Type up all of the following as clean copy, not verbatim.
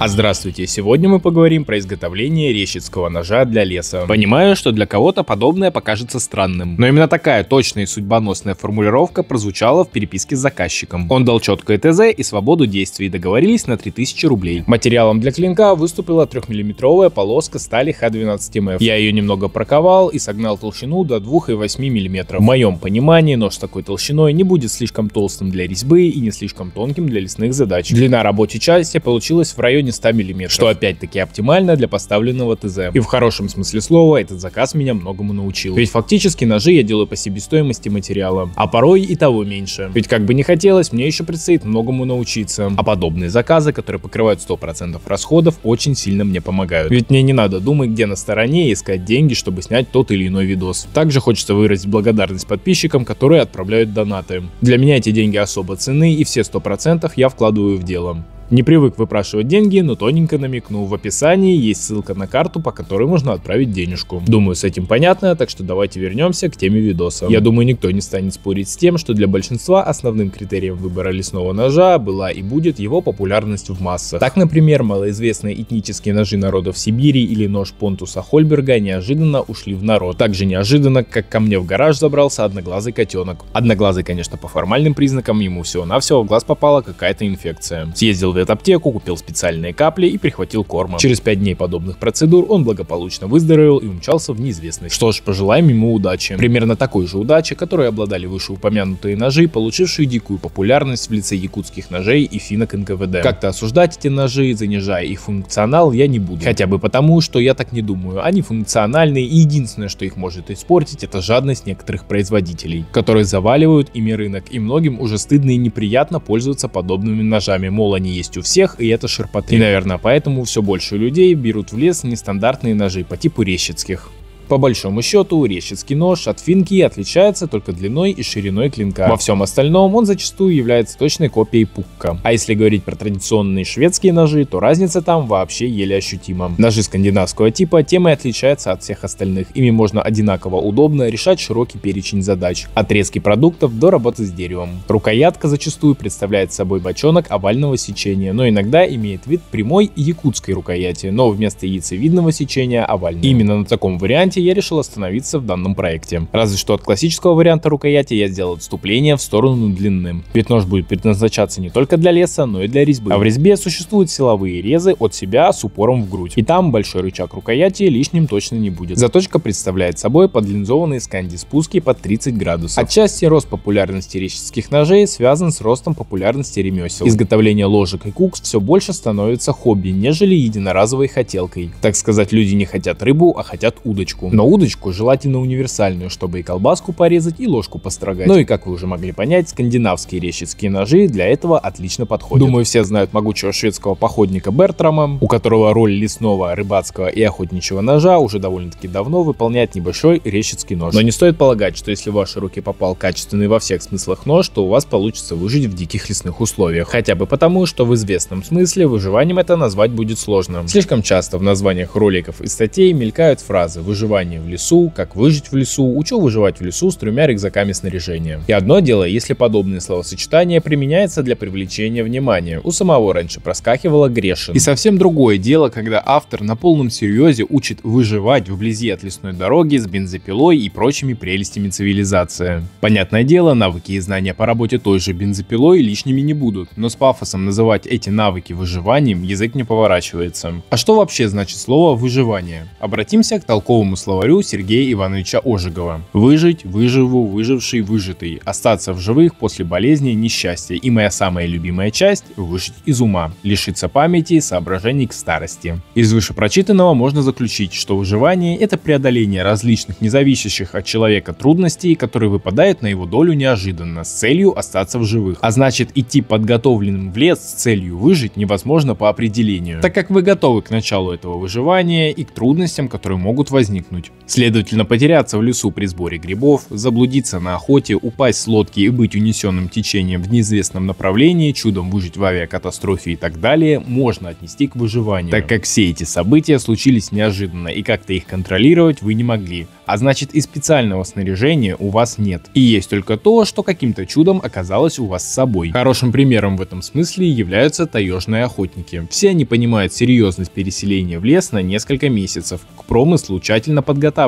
А здравствуйте, сегодня мы поговорим про изготовление резчицкого ножа для леса. Понимаю, что для кого-то подобное покажется странным, но именно такая точная и судьбоносная формулировка прозвучала в переписке с заказчиком. Он дал четкое ТЗ и свободу действий, договорились на 3000 рублей. Материалом для клинка выступила 3-миллиметровая полоска стали Х12МФ. Я ее немного проковал и согнал толщину до 2,8 мм. В моем понимании нож с такой толщиной не будет слишком толстым для резьбы и не слишком тонким для лесных задач. Длина рабочей части получилась в районе 100 мм, что опять-таки оптимально для поставленного ТЗ. И в хорошем смысле слова этот заказ меня многому научил. Ведь фактически ножи я делаю по себестоимости материала, а порой и того меньше. Ведь как бы не хотелось, мне еще предстоит многому научиться. А подобные заказы, которые покрывают 100% расходов, очень сильно мне помогают. Ведь мне не надо думать, где на стороне искать деньги, чтобы снять тот или иной видос. Также хочется выразить благодарность подписчикам, которые отправляют донаты. Для меня эти деньги особо ценны, и все 100% я вкладываю в дело. Не привык выпрашивать деньги, но тоненько намекну. В описании есть ссылка на карту, по которой можно отправить денежку. Думаю, с этим понятно, так что давайте вернемся к теме видоса. Я думаю, никто не станет спорить с тем, что для большинства основным критерием выбора лесного ножа была и будет его популярность в массах. Так, например, малоизвестные этнические ножи народов Сибири или нож Понтуса Хольберга неожиданно ушли в народ. Также неожиданно, как ко мне в гараж забрался одноглазый котенок. Одноглазый, конечно, по формальным признакам, ему всего-навсего в глаз попала какая-то инфекция. Съездил в аптеку, купил специальные капли и прихватил корма. Через 5 дней подобных процедур он благополучно выздоровел и умчался в неизвестность. Что ж, пожелаем ему удачи. Примерно такой же удачи, которой обладали вышеупомянутые ножи, получившие дикую популярность в лице якутских ножей и финок НКВД. Как-то осуждать эти ножи, занижая их функционал, я не буду. Хотя бы потому, что я так не думаю. Они функциональны, и единственное, что их может испортить, это жадность некоторых производителей, которые заваливают ими рынок, и многим уже стыдно и неприятно пользоваться подобными ножами, мол, они есть у всех, и это ширпотреб. И, наверное, поэтому все больше людей берут в лес нестандартные ножи по типу резчицких. По большому счету, резчицкий нож от финки отличается только длиной и шириной клинка. Во всем остальном он зачастую является точной копией пукка. А если говорить про традиционные шведские ножи, то разница там вообще еле ощутима. Ножи скандинавского типа тем и отличаются от всех остальных. Ими можно одинаково удобно решать широкий перечень задач. От резки продуктов до работы с деревом. Рукоятка зачастую представляет собой бочонок овального сечения, но иногда имеет вид прямой якутской рукояти, но вместо яйцевидного сечения овального. Именно на таком варианте я решил остановиться в данном проекте. Разве что от классического варианта рукояти я сделал отступление в сторону длины. Ведь нож будет предназначаться не только для леса, но и для резьбы. А в резьбе существуют силовые резы от себя с упором в грудь. И там большой рычаг рукояти лишним точно не будет. Заточка представляет собой подлинзованные сканди-спуски под 30 градусов. Отчасти рост популярности резчицких ножей связан с ростом популярности ремесел. Изготовление ложек и кукс все больше становится хобби, нежели единоразовой хотелкой. Так сказать, люди не хотят рыбу, а хотят удочку. Но удочку желательно универсальную, чтобы и колбаску порезать, и ложку построгать. Ну и как вы уже могли понять, скандинавские резчицкие ножи для этого отлично подходят. Думаю, все знают могучего шведского походника Бертрама, у которого роль лесного, рыбацкого и охотничьего ножа уже довольно-таки давно выполняет небольшой резчицкий нож. Но не стоит полагать, что если в ваши руки попал качественный во всех смыслах нож, то у вас получится выжить в диких лесных условиях. Хотя бы потому, что в известном смысле выживанием это назвать будет сложно. Слишком часто в названиях роликов и статей мелькают фразы «выживание в лесу», «как выжить в лесу», «учу выживать в лесу с 3 рюкзаками снаряжения». И одно дело, если подобное словосочетание применяется для привлечения внимания. У самого раньше проскакивало «грешен». И совсем другое дело, когда автор на полном серьезе учит выживать вблизи от лесной дороги с бензопилой и прочими прелестями цивилизации. Понятное дело, навыки и знания по работе той же бензопилой лишними не будут, но с пафосом называть эти навыки выживанием язык не поворачивается. А что вообще значит слово «выживание»? Обратимся к толковому словарю Сергея Ивановича Ожигова. Выжить, выживу, выживший, выжитый. Остаться в живых после болезни, несчастья. И моя самая любимая часть – выжить из ума. Лишиться памяти и соображений к старости. Из вышепрочитанного можно заключить, что выживание – это преодоление различных независящих от человека трудностей, которые выпадают на его долю неожиданно, с целью остаться в живых. А значит, идти подготовленным в лес с целью выжить невозможно по определению, так как вы готовы к началу этого выживания и к трудностям, которые могут возникнуть. погибнуть. Следовательно, потеряться в лесу при сборе грибов, заблудиться на охоте, упасть с лодки и быть унесенным течением в неизвестном направлении, чудом выжить в авиакатастрофе и так далее, можно отнести к выживанию, так как все эти события случились неожиданно и как-то их контролировать вы не могли. А значит, и специального снаряжения у вас нет. И есть только то, что каким-то чудом оказалось у вас с собой. Хорошим примером в этом смысле являются таежные охотники. Все они понимают серьезность переселения в лес на несколько месяцев, к промыслу тщательно подготавливаются,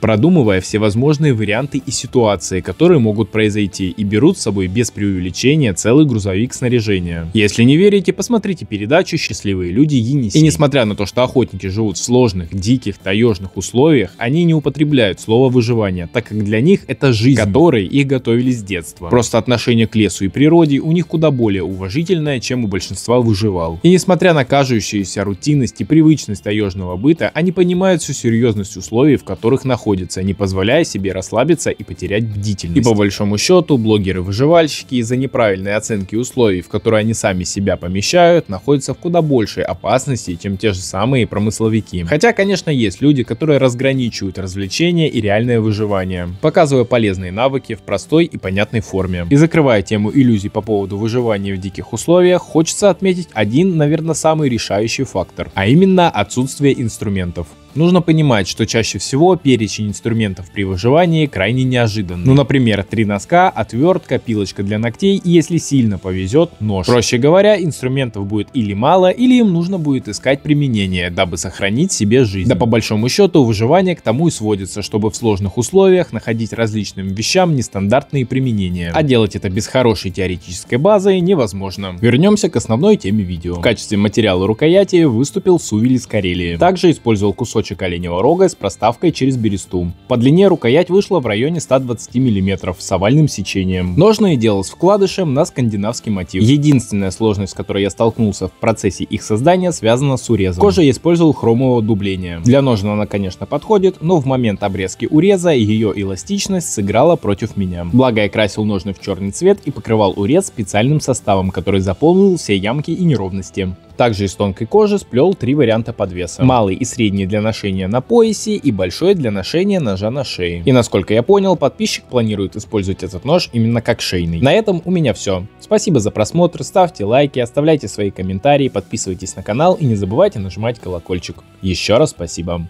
продумывая всевозможные варианты и ситуации, которые могут произойти, и берут с собой без преувеличения целый грузовик снаряжения. Если не верите, посмотрите передачу «Счастливые люди Енисея». И несмотря на то, что охотники живут в сложных, диких, таежных условиях, они не употребляют слово «выживание», так как для них это жизнь, к которой их готовили с детства. Просто отношение к лесу и природе у них куда более уважительное, чем у большинства выживал. И несмотря на кажущуюся рутинность и привычность таежного быта, они понимают всю серьезность условий, в которых находятся, не позволяя себе расслабиться и потерять бдительность. И по большому счету блогеры-выживальщики из-за неправильной оценки условий, в которые они сами себя помещают, находятся в куда большей опасности, чем те же самые промысловики. Хотя, конечно, есть люди, которые разграничивают развлечения и реальное выживание, показывая полезные навыки в простой и понятной форме. И закрывая тему иллюзий по поводу выживания в диких условиях, хочется отметить один, наверное, самый решающий фактор, а именно отсутствие инструментов. Нужно понимать, что чаще всего перечень инструментов при выживании крайне неожиданный. Ну, например, 3 носка, отвертка, пилочка для ногтей и, если сильно повезет, нож. Проще говоря, инструментов будет или мало, или им нужно будет искать применение, дабы сохранить себе жизнь. Да по большому счету выживание к тому и сводится, чтобы в сложных условиях находить различным вещам нестандартные применения. А делать это без хорошей теоретической базы невозможно. Вернемся к основной теме видео. В качестве материала рукояти выступил сувель из Карелии. Также использовал кусочек оленевого рога с проставкой через бересту. По длине рукоять вышла в районе 120 мм с овальным сечением. Ножны делал с вкладышем на скандинавский мотив. Единственная сложность, с которой я столкнулся в процессе их создания, связана с урезом. Кожу я использовал хромового дубления. Для ножен она, конечно, подходит, но в момент обрезки уреза ее эластичность сыграла против меня. Благо я красил ножны в черный цвет и покрывал урез специальным составом, который заполнил все ямки и неровности. Также из тонкой кожи сплел 3 варианта подвеса. Малый и средний для ношения на поясе и большой для ношения ножа на шее. И насколько я понял, подписчик планирует использовать этот нож именно как шейный. На этом у меня все. Спасибо за просмотр, ставьте лайки, оставляйте свои комментарии, подписывайтесь на канал и не забывайте нажимать колокольчик. Еще раз спасибо.